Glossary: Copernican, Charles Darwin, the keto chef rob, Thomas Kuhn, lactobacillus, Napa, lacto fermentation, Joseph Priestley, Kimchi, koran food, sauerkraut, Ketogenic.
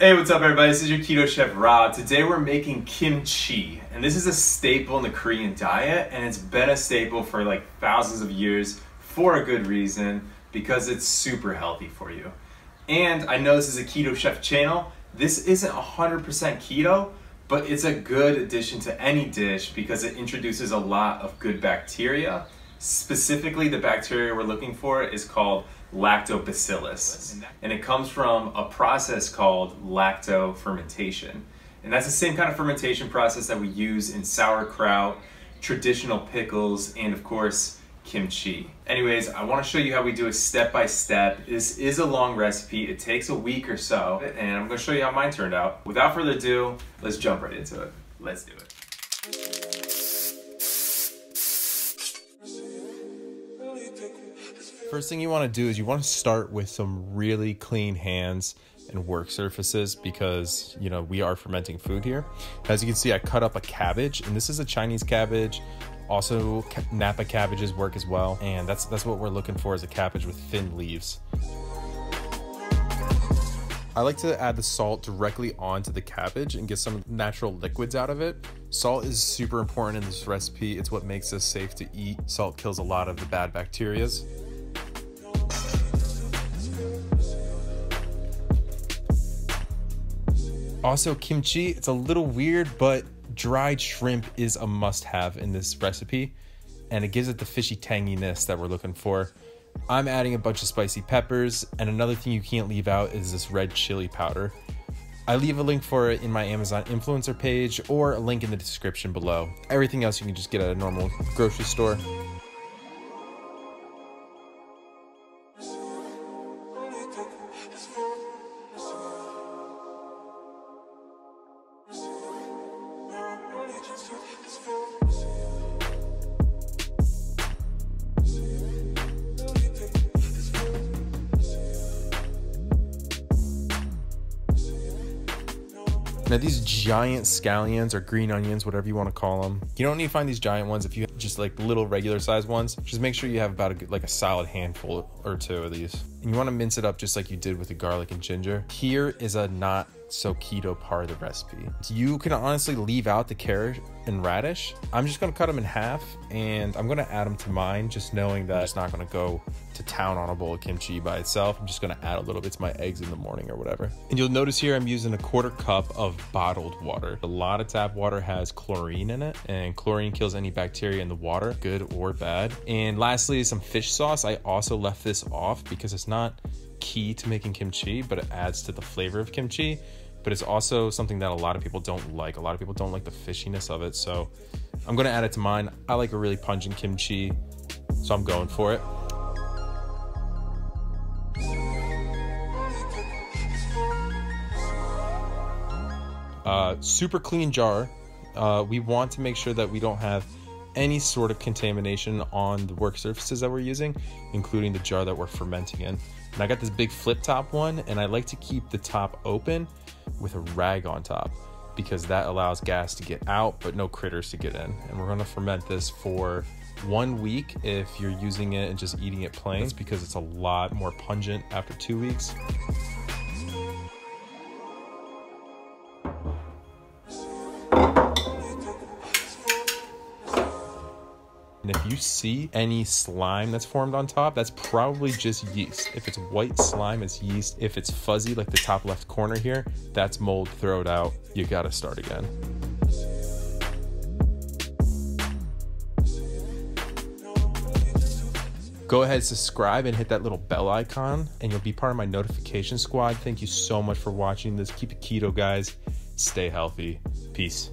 Hey, what's up everybody? This is your Keto Chef Rob. Today we're making kimchi, and this is a staple in the Korean diet, and it's been a staple for like thousands of years for a good reason, because it's super healthy for you. And I know this is a Keto Chef channel. This isn't 100% keto, but it's a good addition to any dish because it introduces a lot of good bacteria. Specifically, the bacteria we're looking for is called lactobacillus, and it comes from a process called lacto fermentation. And that's the same kind of fermentation process that we use in sauerkraut, traditional pickles, and of course, kimchi. Anyways, I want to show you how we do it step by step. This is a long recipe. It takes a week or so, and I'm going to show you how mine turned out. Without further ado, let's jump right into it. Let's do it. First thing you want to do is you want to start with some really clean hands and work surfaces because, you know, we are fermenting food here. As you can see, I cut up a cabbage, and this is a Chinese cabbage. Also, Napa cabbages work as well, and that's what we're looking for, is a cabbage with thin leaves. I like to add the salt directly onto the cabbage and get some natural liquids out of it. Salt is super important in this recipe. It's what makes us safe to eat. Salt kills a lot of the bad bacteria. Also, kimchi, it's a little weird, but dried shrimp is a must-have in this recipe, and it gives it the fishy tanginess that we're looking for. I'm adding a bunch of spicy peppers, and another thing you can't leave out is this red chili powder. I leave a link for it in my Amazon influencer page or a link in the description below. Everything else you can just get at a normal grocery store. Now these giant scallions or green onions, whatever you want to call them, you don't need to find these giant ones if you have just like little regular sized ones. Just make sure you have about like a solid handful or two of these. And you want to mince it up just like you did with the garlic and ginger. Here is a not so keto part of the recipe. You can honestly leave out the carrot and radish. I'm just going to cut them in half, and I'm going to add them to mine, just knowing that it's not going to go to town on a bowl of kimchi by itself. I'm just going to add a little bit to my eggs in the morning or whatever. And you'll notice here I'm using a 1/4 cup of bottled water. A lot of tap water has chlorine in it, and chlorine kills any bacteria in the water, good or bad. And lastly, some fish sauce. I also left this off because it's not key to making kimchi, but it adds to the flavor of kimchi. But it's also something that a lot of people don't like. A lot of people don't like the fishiness of it, so I'm gonna add it to mine. I like a really pungent kimchi, so I'm going for it. Super clean jar. We want to make sure that we don't have any sort of contamination on the work surfaces that we're using, including the jar that we're fermenting in. And I got this big flip top one, and I like to keep the top open with a rag on top because that allows gas to get out but no critters to get in. And we're going to ferment this for 1 week if you're using it and just eating it plain. That's because it's a lot more pungent after 2 weeks. And if you see any slime that's formed on top, that's probably just yeast. If it's white slime, it's yeast. If it's fuzzy, like the top left corner here, that's mold. Throw it out. You gotta start again. Go ahead, subscribe, and hit that little bell icon, and you'll be part of my notification squad. Thank you so much for watching this. Keep it keto, guys. Stay healthy. Peace.